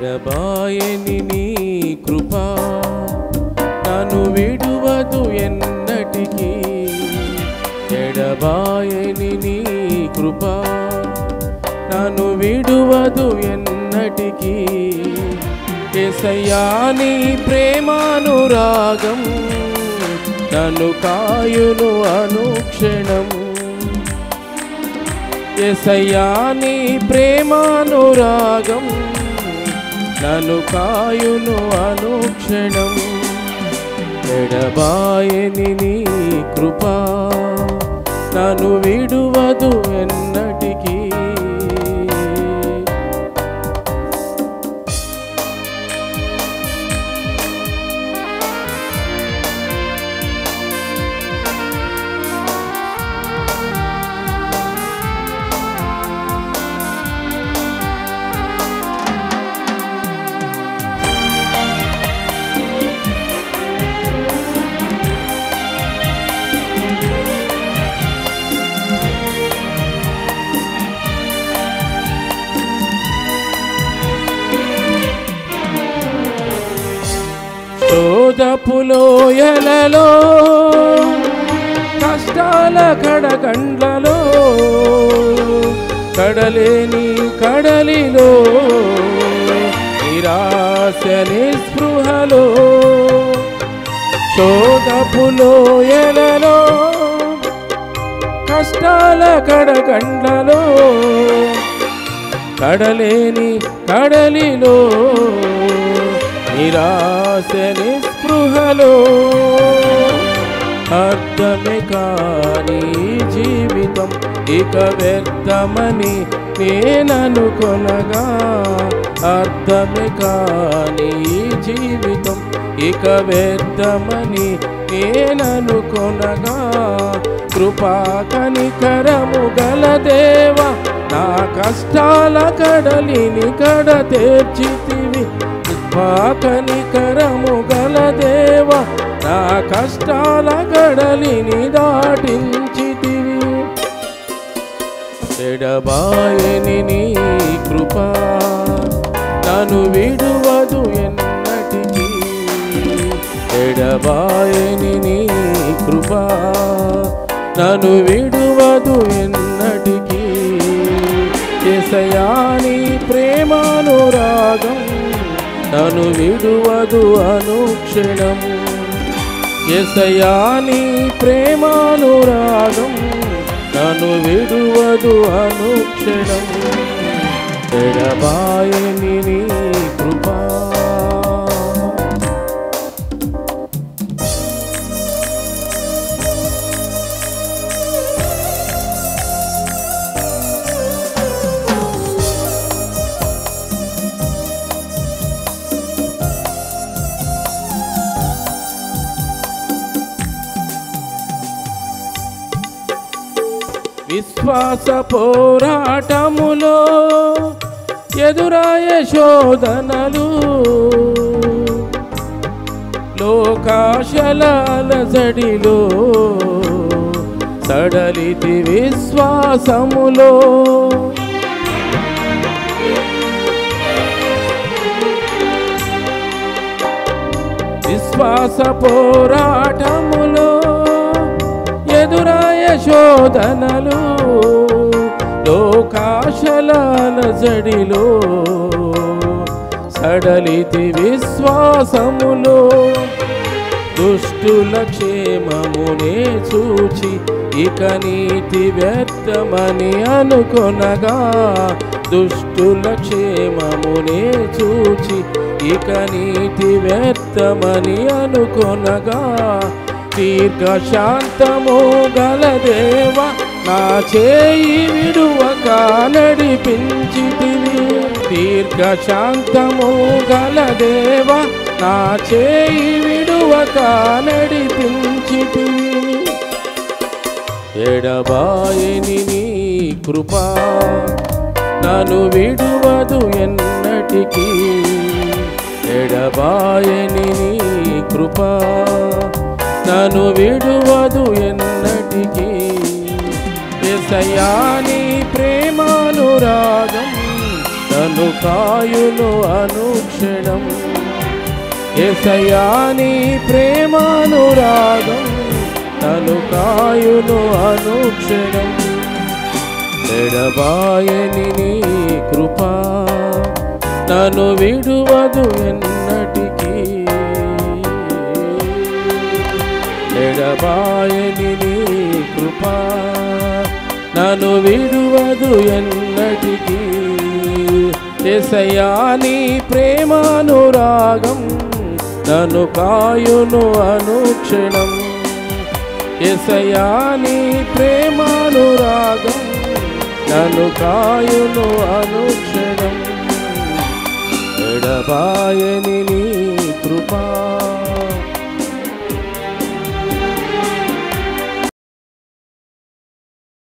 విడబాయని నీ కృపా నన్ను విడువదు ఎన్నటికీ ఎడబాయని నీ కృపా నన్ను విడువదు ఎన్నటికీ యేసయ్యా నీ ప్రేమానురాగం నన్ను కాయును అనుక్షణం యేసయ్యా నీ ప్రేమానురాగం నన్ను కాయును అనుక్షణం ఎడబాయని నీ కృపా నన్ను విడువదు ఎన్నటికీ లోయలలో కష్టాల కడగండ్లలో కడలేని కడలిలో నిరాశని స్పృహలో శోధపులోయలలో కష్టాల కడగండ్లలో కడలేని కడలిలో నిరాశని స్పృహలో అర్థమే కాని జీవితం ఇక వ్యర్థమని నేననుకొనగా అర్థమే కాని జీవితం ఇక వ్యర్థమని నేననుకొనగా కృపా కనికరము గల దేవా నా కష్టాల కడలిని కడ తీర్చితివి కనికరము గల దేవా నా కష్టాల కడలిని దాటించితివి ఎడబాయని నీ కృపా నన్ను విడువదు ఎన్నటికీ ఎడబాయని నీ కృపా నన్ను విడువదు ఎన్నటికీ యేసయ్యా నీ ప్రేమానురాగం నన్ను విడువదు అనుక్షణము యేసయ్యా నీ ప్రేమానురాగం నన్ను విడువదు అనుక్షణము ఎడబాయని నీ కృపా విశ్వాస పోరాటములో ఎదురాయే శోధనలు లోకాశల అలజడిలో సడలితి విశ్వాసములో విశ్వాస పోరాటములో ఎదురాయ శోధనలు లోకాశలాల జడిలో సడలితి విశ్వాసములో దుష్టుల క్షేమమునే చూచి ఇక నీతి వ్యర్థమని అనుకొనగా దుష్టుల క్షేమమునే చూచి ఇక నీతి వ్యర్థమని అనుకొనగా దీర్ఘశాంతము గల దేవా నా చేయి విడువక నడిపించితివి దీర్ఘశాంతము గల దేవా నా చేయి విడువక నడిపించితివి ఎడబాయని నీ కృపా నన్ను విడువదు ఎన్నటికీ ఎడబాయని నీ కృపా నన్ను విడువదు ఎన్నటికీ యేసయ్యా నీ ప్రేమానురాగం నన్ను పాలు కాయును అనుక్షణం యేసయ్యా నీ ప్రేమానురాగం తను కాయును అనుక్షణం ఎడబాయని నీ కృపా నన్ను విడువదు ఎన్నటికీ ఎడబాయని నీ కృపా నన్ను విడువదు ఎన్నటికీ యేసయ్యా నీ ప్రేమానురాగం నన్ను కాయును అనుక్షణం యేసయ్యా నీ ప్రేమానురాగం నన్ను కాయును అనుక్షణం ఎడబాయని